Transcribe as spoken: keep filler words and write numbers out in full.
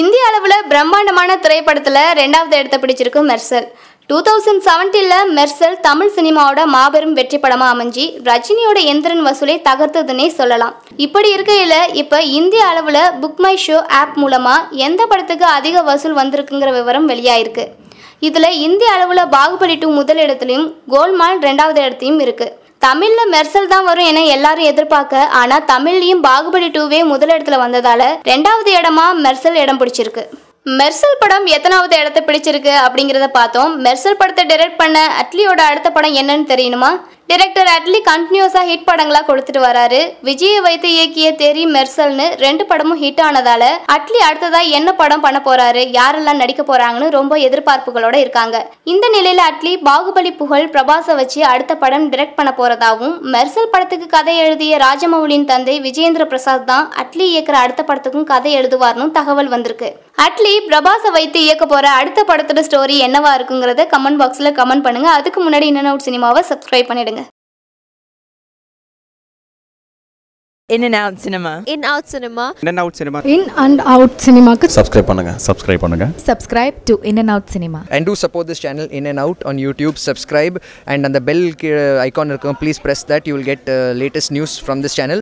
இந்திய அளவுல பிரம்மாண்டமான திரைப்படத்துல இரண்டாவது இடத்தை பிடிச்சிருக்கு மெர்சல். twenty seventeen-ல மெர்சல் தமிழ் சினிமாவோட மாபெரும் வெற்றி படமா அமைஞ்சி ரஜினியோட எந்திரன் வசூலை தகர்த்ததுன்னே சொல்லலாம். இப்படி இருக்கையில இப்ப இந்திய அளவுல புக் மை ஷோ ஆப் மூலமா எந்த படத்துக்கு அதிக வசூல் வந்திருக்குங்கிற விவரம் வெளியாயிருக்கு. இதுல இந்திய அளவுல பாகுபலி two முதல் இடத்திலும் கோல்மால் இரண்டாவது இடத்திலும் இருக்கு. தமிழ்ல மெர்சல் தான் வரும் என எல்லாரும் எதிர்பார்க்க, ஆனா தமிழ்லயும் பாகுபலி டூவே முதல் இடத்துல வந்ததால இரண்டாவது இடமா மெர்சல் இடம் பிடிச்சிருக்கு. மெர்சல் படம் எத்தனாவது இடத்தை பிடிச்சிருக்கு அப்படிங்கிறத பார்த்தோம். மெர்சல் படத்தை டைரக்ட் பண்ண அட்லியோட அடுத்த படம் என்னன்னு தெரியணுமா? டைரக்டர் அட்லி கண்டினியூஸா ஹிட் படங்களா கொடுத்துட்டு வராரு. விஜயை வைத்து இயக்கிய தேரி மெர்சல்னு ரெண்டு படமும் ஹிட் ஆனதால அட்லி அடுத்ததா என்ன படம் பண்ண போறாரு, யாரெல்லாம் நடிக்க போறாங்கன்னு ரொம்ப எதிர்பார்ப்புகளோட இருக்காங்க. இந்த நிலையில அட்லி பாகுபலி புகழ் பிரபாஸை வச்சு அடுத்த படம் டைரக்ட் பண்ண போறதாவும், மெர்சல் படத்துக்கு கதை எழுதிய ராஜமௌலியின் தந்தை விஜயேந்திர பிரசாத் தான் அட்லி இயக்குற அடுத்த படத்துக்கும் கதை எழுதுவார்னு தகவல் வந்திருக்கு. அட்லி பிரபாஸை வைத்து இயக்க போற அடுத்த படத்தோட ஸ்டோரி என்னவா இருக்குங்கிறத கமெண்ட் பாக்ஸ்ல கமெண்ட் பண்ணுங்க. அதுக்கு முன்னாடி இன் அண்ட் அவுட் சினிமாவை சப்ஸ்கிரைப் பண்ணிடுங்க. In and Out Cinema. In Out Cinema. In and Out Cinema. In and Out Cinema. Subscribe pannunga. Subscribe pannunga. Subscribe to In and Out Cinema. And do support this channel In and Out on YouTube. Subscribe and on the bell icon, please press that. You will get uh, latest news from this channel.